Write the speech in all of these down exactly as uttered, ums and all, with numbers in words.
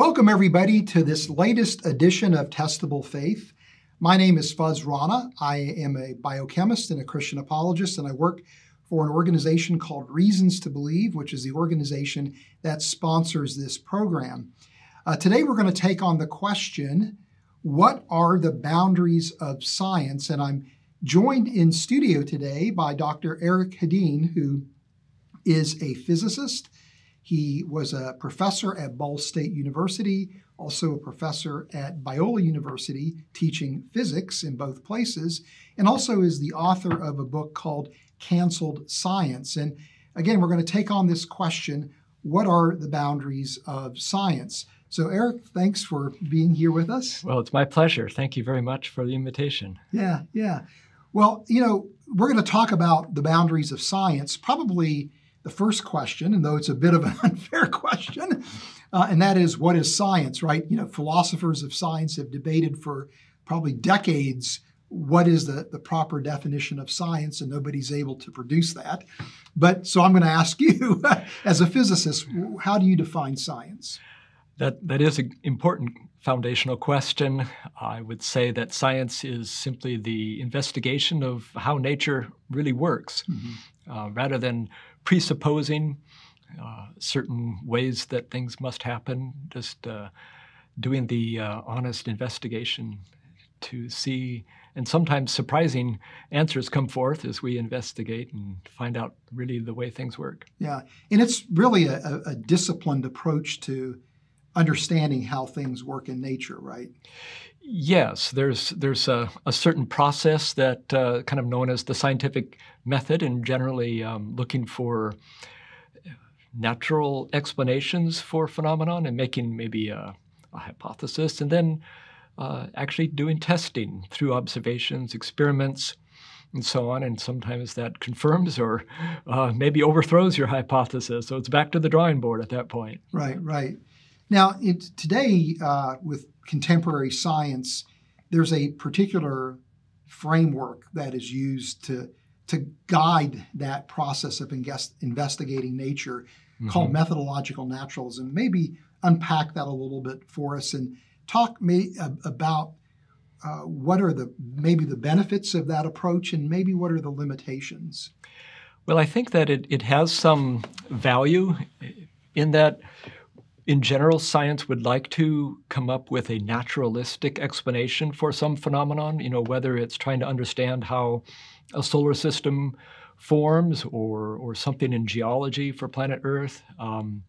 Welcome, everybody, to this latest edition of Testable Faith. My name is Fazale Rana. I am a biochemist and a Christian apologist, and I work for an organization called Reasons to Believe, which is the organization that sponsors this program. Uh, today, we're going to take on the question, what are the boundaries of science? And I'm joined in studio today by Doctor Eric Hedin, who is a physicist. He was a professor at Ball State University, also a professor at Biola University, teaching physics in both places, and also is the author of a book called Canceled Science. And again, we're going to take on this question, what are the boundaries of science? So Eric, thanks for being here with us. Well, it's my pleasure. Thank you very much for the invitation. Yeah, yeah. Well, you know, we're going to talk about the boundaries of science, probably the first question, and though it's a bit of an unfair question, uh, and that is, what is science, right? You know, philosophers of science have debated for probably decades what is the, the proper definition of science, and nobody's able to produce that. But so I'm going to ask you, as a physicist, how do you define science? That, that is an important foundational question. I would say that science is simply the investigation of how nature really works, mm-hmm. uh, rather than presupposing uh, certain ways that things must happen, just uh, doing the uh, honest investigation to see, and sometimes surprising answers come forth as we investigate and find out really the way things work. Yeah, and it's really a, a disciplined approach to understanding how things work in nature, right? Yes, there's there's a, a certain process that uh, kind of known as the scientific method, and generally um, looking for natural explanations for phenomenon and making maybe a, a hypothesis, and then uh, actually doing testing through observations, experiments, and so on. And sometimes that confirms or uh, maybe overthrows your hypothesis. So it's back to the drawing board at that point. Right, right. Now, it, today, uh, with contemporary science, there's a particular framework that is used to, to guide that process of invest, investigating nature, mm-hmm. called methodological naturalism. Maybe unpack that a little bit for us and talk me about uh, what are the maybe the benefits of that approach and maybe what are the limitations? Well, I think that it, it has some value in that. In general, science would like to come up with a naturalistic explanation for some phenomenon, you know, whether it's trying to understand how a solar system forms or, or something in geology for planet Earth, um,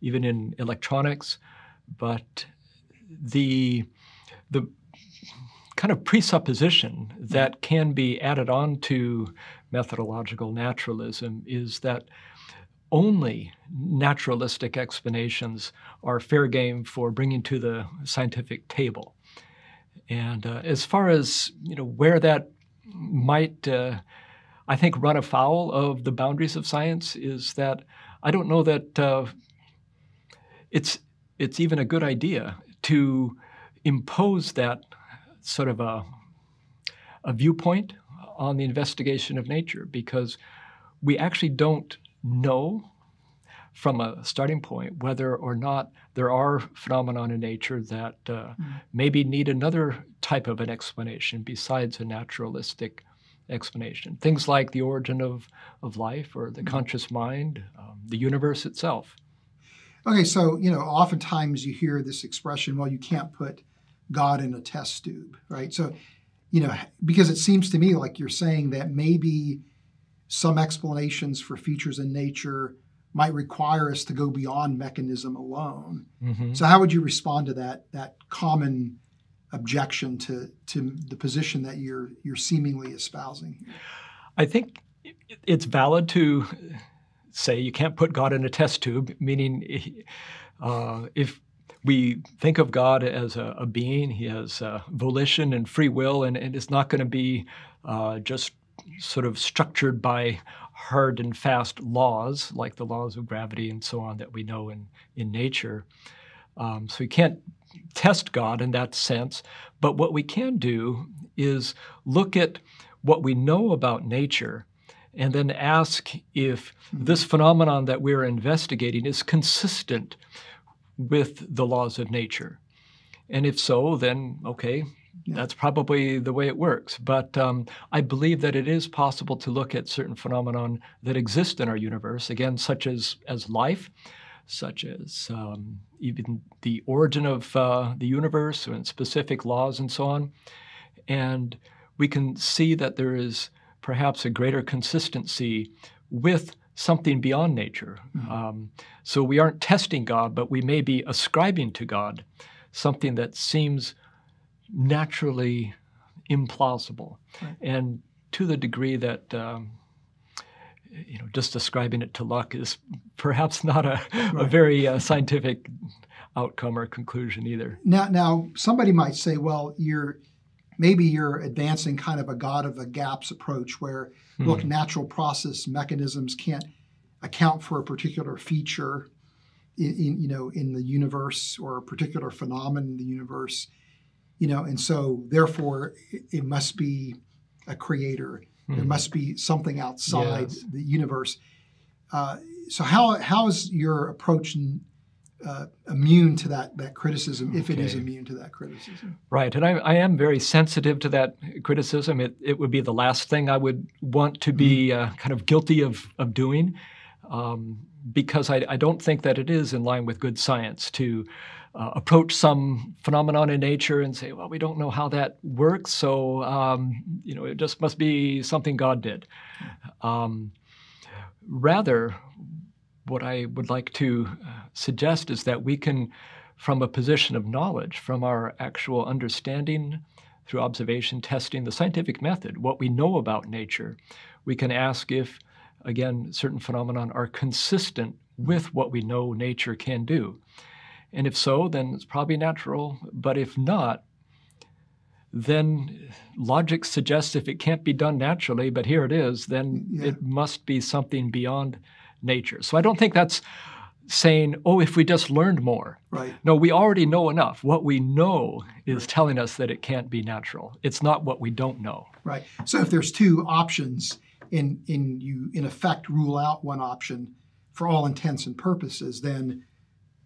even in electronics. But the, the kind of presupposition that can be added on to methodological naturalism is that only naturalistic explanations are fair game for bringing to the scientific table. And uh, as far as, you know, where that might, uh, I think, run afoul of the boundaries of science is that I don't know that uh, it's, it's even a good idea to impose that sort of a, a viewpoint on the investigation of nature, because we actually don't know from a starting point whether or not there are phenomena in nature that uh, mm-hmm. maybe need another type of an explanation besides a naturalistic explanation. Things like the origin of, of life or the mm-hmm. conscious mind, um, the universe itself. Okay, so, you know, oftentimes you hear this expression, well, you can't put God in a test tube, right? So, you know, because it seems to me like you're saying that maybe some explanations for features in nature might require us to go beyond mechanism alone. Mm-hmm. So how would you respond to that that common objection to, to the position that you're, you're seemingly espousing? I think it's valid to say you can't put God in a test tube, meaning uh, if we think of God as a, a being, he has uh, volition and free will, and, and it's not going to be uh, just sort of structured by hard and fast laws, like the laws of gravity and so on that we know in, in nature. Um, so we can't test God in that sense. But what we can do is look at what we know about nature and then ask if this phenomenon that we're investigating is consistent with the laws of nature? And if so, then, okay, yeah. that's probably the way it works. But um, I believe that it is possible to look at certain phenomenon that exist in our universe, again, such as, as life, such as um, even the origin of uh, the universe and specific laws and so on. And we can see that there is perhaps a greater consistency with something beyond nature. Mm-hmm. um, so we aren't testing God, but we may be ascribing to God something that seems naturally implausible. Right. And to the degree that um, you know, just ascribing it to luck is perhaps not a, right. a very uh, scientific outcome or conclusion either. Now, now, somebody might say, well, you're maybe you're advancing kind of a God of the gaps approach where, mm-hmm. look, natural process mechanisms can't account for a particular feature in, in, you know, in the universe or a particular phenomenon in the universe, you know, and so therefore it, it must be a creator. There must be something outside yes. the universe. Uh, so how how is your approach uh, immune to that that criticism, if okay. it is immune to that criticism? Right, and I, I am very sensitive to that criticism. It it would be the last thing I would want to be uh, kind of guilty of of doing, um, because I, I don't think that it is in line with good science to uh, approach some phenomenon in nature and say, well, we don't know how that works, so um, you know, it just must be something God did. Um, rather, what I would like to suggest is that we can, from a position of knowledge, from our actual understanding through observation, testing, the scientific method, what we know about nature, we can ask if, again, certain phenomenon are consistent with what we know nature can do. And if so, then it's probably natural. But if not, then logic suggests if it can't be done naturally, but here it is, then yeah. it must be something beyond nature. So I don't think that's saying, oh, if we just learned more. Right. No, we already know enough. What we know is right. telling us that it can't be natural. It's not what we don't know. Right. So if there's two options and in, in you, in effect, rule out one option for all intents and purposes, then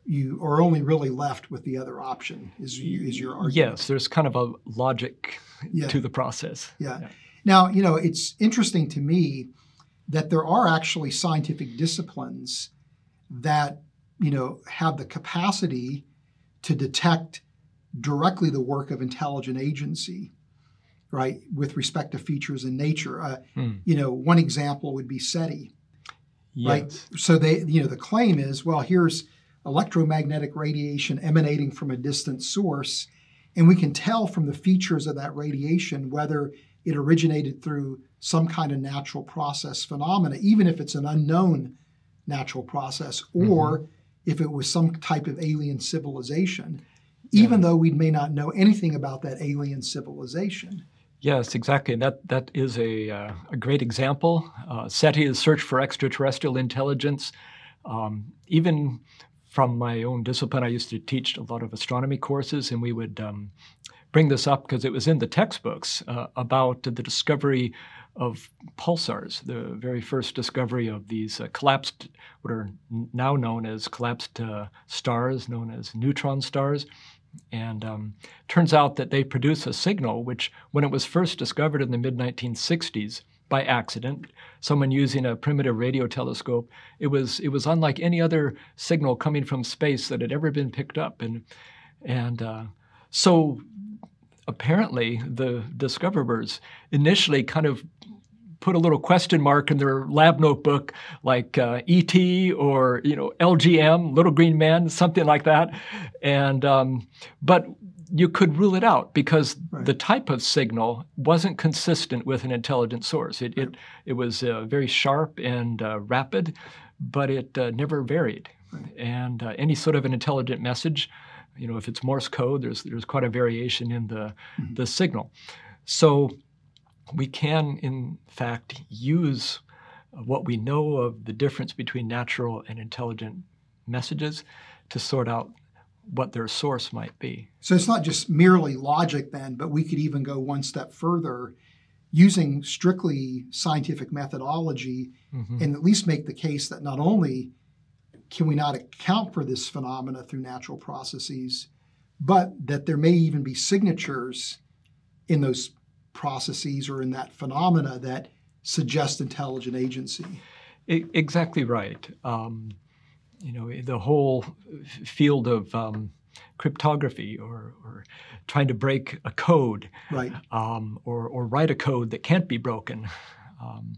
you are only really left with the other option, is, is your argument. Yes, there's kind of a logic yeah. to the process. Yeah. yeah. Now, you know, it's interesting to me that there are actually scientific disciplines that, you know, have the capacity to detect directly the work of intelligent agency, right, with respect to features in nature. Uh, hmm. You know, one example would be SETI, yes. right? So they, you know, the claim is, well, here's electromagnetic radiation emanating from a distant source, and we can tell from the features of that radiation whether it originated through some kind of natural process phenomena, even if it's an unknown natural process, or mm-hmm. if it was some type of alien civilization, even yeah. though we may not know anything about that alien civilization. Yes, exactly. That, that is a, uh, a great example. Uh, SETI is Search for Extraterrestrial Intelligence. Um, even from my own discipline, I used to teach a lot of astronomy courses, and we would um, bring this up because it was in the textbooks uh, about the discovery of pulsars, the very first discovery of these uh, collapsed, what are now known as collapsed uh, stars, known as neutron stars. And um, turns out that they produce a signal which, when it was first discovered in the mid nineteen sixties, by accident, someone using a primitive radio telescope, it was it was unlike any other signal coming from space that had ever been picked up, and and uh, so apparently the discoverers initially kind of put a little question mark in their lab notebook, like uh, E T or you know L G M, Little Green Man, something like that, and um, but. You could rule it out because right. the type of signal wasn't consistent with an intelligent source. It, right. it, it was uh, very sharp and uh, rapid, but it uh, never varied. Right. And uh, any sort of an intelligent message, you know, if it's Morse code, there's, there's quite a variation in the, mm-hmm. the signal. So we can, in fact, use what we know of the difference between natural and intelligent messages to sort out what their source might be. So it's not just merely logic then, but we could even go one step further using strictly scientific methodology mm-hmm. and at least make the case that not only can we not account for this phenomena through natural processes, but that there may even be signatures in those processes or in that phenomena that suggest intelligent agency? Exactly right. Um, you know, the whole field of um, cryptography or, or trying to break a code, right. um, or, or write a code that can't be broken. Um,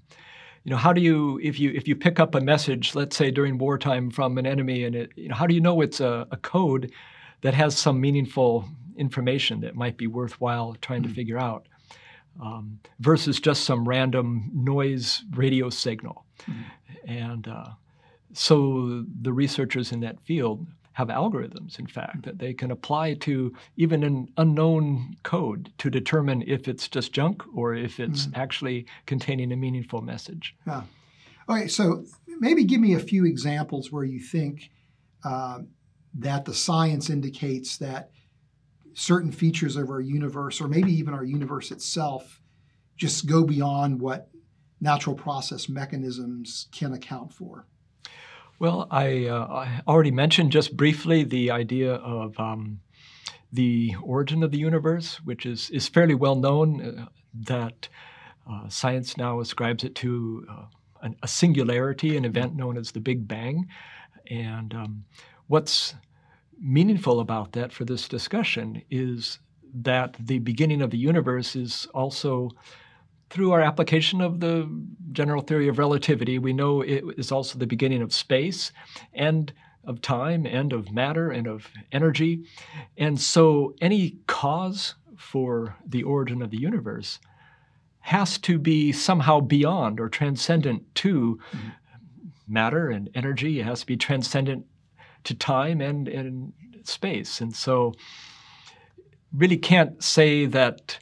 you know, how do you, if you if you pick up a message, let's say during wartime from an enemy, and it, you know, how do you know it's a, a code that has some meaningful information that might be worthwhile trying mm-hmm. to figure out, um, versus just some random noise radio signal? Mm-hmm. And uh, so the researchers in that field have algorithms, in fact, mm-hmm. that they can apply to even an unknown code to determine if it's just junk or if it's mm-hmm. actually containing a meaningful message. Yeah. Okay, so maybe give me a few examples where you think uh, that the science indicates that certain features of our universe, or maybe even our universe itself, just go beyond what natural process mechanisms can account for. Well, I, uh, I already mentioned just briefly the idea of um, the origin of the universe, which is, is fairly well known, uh, that uh, science now ascribes it to uh, an, a singularity, an event known as the Big Bang. And um, what's meaningful about that for this discussion is that the beginning of the universe is also, through our application of the general theory of relativity, we know it is also the beginning of space and of time and of matter and of energy. And so any cause for the origin of the universe has to be somehow beyond or transcendent to mm-hmm. matter and energy. It has to be transcendent to time and, and space. And so really can't say that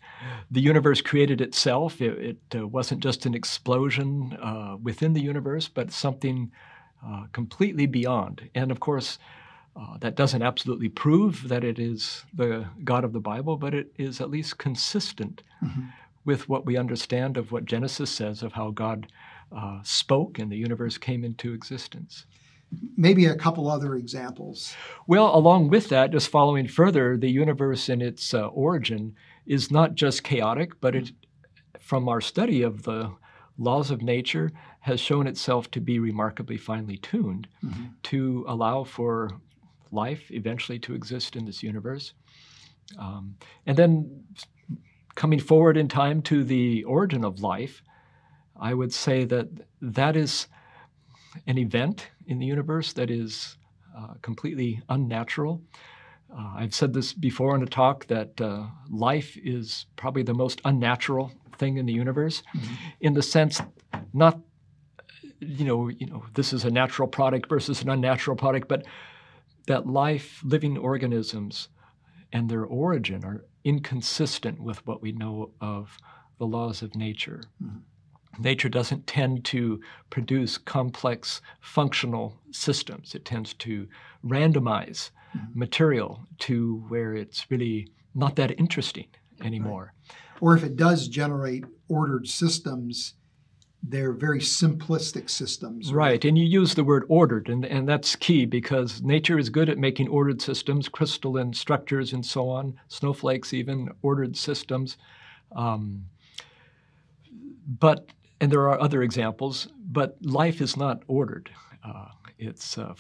the universe created itself. It, it uh, wasn't just an explosion uh, within the universe, but something uh, completely beyond. And of course, uh, that doesn't absolutely prove that it is the God of the Bible, but it is at least consistent mm-hmm. with what we understand of what Genesis says of how God uh, spoke and the universe came into existence. Maybe a couple other examples. Well, along with that, just following further, the universe in its uh, origin is not just chaotic, but it, from our study of the laws of nature, has shown itself to be remarkably finely tuned mm-hmm. to allow for life eventually to exist in this universe. Um, and then coming forward in time to the origin of life, I would say that that is an event in the universe that is uh, completely unnatural. Uh, I've said this before in a talk that uh, life is probably the most unnatural thing in the universe, mm-hmm. in the sense not, you know, you know, this is a natural product versus an unnatural product, but that life, living organisms, and their origin are inconsistent with what we know of the laws of nature. Mm-hmm. Nature doesn't tend to produce complex functional systems. It tends to randomize mm-hmm. material to where it's really not that interesting anymore. Right. Or if it does generate ordered systems, they're very simplistic systems. Right, right. And you use the word ordered, and, and that's key, because nature is good at making ordered systems, crystalline structures and so on, snowflakes even, ordered systems. Um, but And there are other examples, but life is not ordered. Uh, it's uh,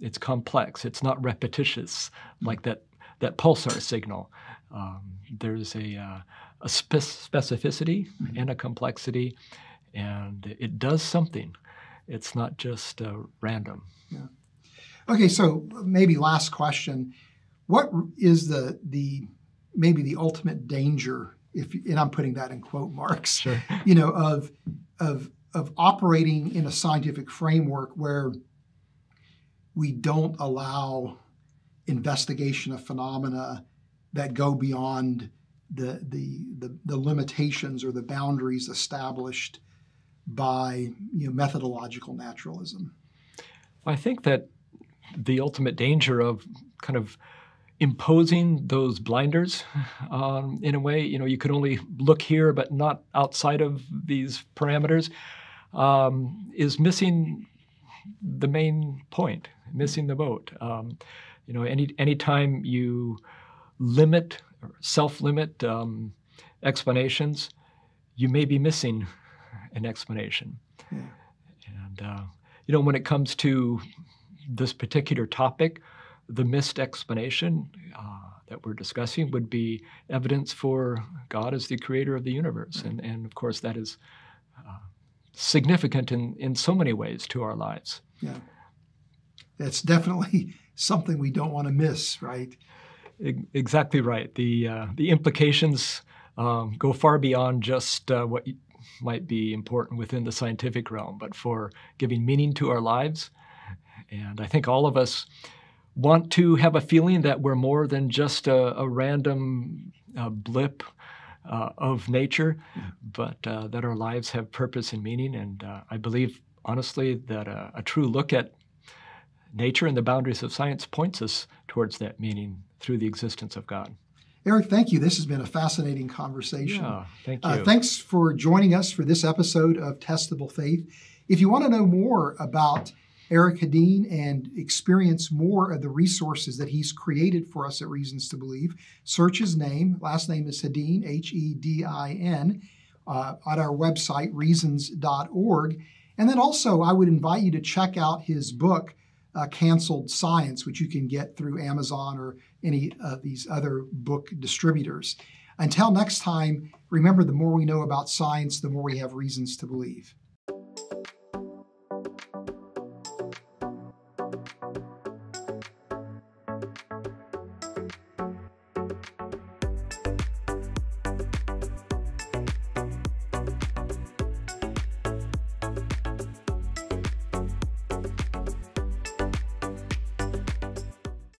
it's complex. It's not repetitious like that that pulsar signal. Um, there's a uh, a spe specificity mm-hmm. and a complexity, and it does something. It's not just uh, random. Yeah. Okay, so maybe last question: what is the the maybe the ultimate danger? If and I'm putting that in quote marks. Sure. You know of Of, of operating in a scientific framework where we don't allow investigation of phenomena that go beyond the, the, the, the limitations or the boundaries established by, you know, methodological naturalism? I think that the ultimate danger of kind of imposing those blinders um, in a way, you know, you could only look here but not outside of these parameters, um, is missing the main point, missing the boat. Um, you know, any anytime you limit, self-limit um, explanations, you may be missing an explanation. Yeah. And, uh, you know, when it comes to this particular topic, the missed explanation uh, that we're discussing would be evidence for God as the creator of the universe. Right. And, and of course, that is uh, significant in, in so many ways to our lives. Yeah, that's definitely something we don't want to miss, right? Exactly right. The, uh, the implications um, go far beyond just uh, what might be important within the scientific realm, but for giving meaning to our lives. And I think all of us want to have a feeling that we're more than just a, a random uh, blip uh, of nature, but uh, that our lives have purpose and meaning. And uh, I believe, honestly, that a, a true look at nature and the boundaries of science points us towards that meaning through the existence of God. Eric, thank you. This has been a fascinating conversation. Yeah, thank you. Uh, thanks for joining us for this episode of Testable Faith. If you want to know more about Eric Hedin and experience more of the resources that he's created for us at Reasons to Believe, search his name. Last name is Hedin, H E D I N, uh, at our website, reasons dot org. And then also, I would invite you to check out his book, uh, Canceled Science, which you can get through Amazon or any of these other book distributors. Until next time, remember, the more we know about science, the more we have reasons to believe.